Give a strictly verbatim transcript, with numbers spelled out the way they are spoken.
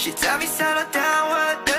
She tell me settle down, what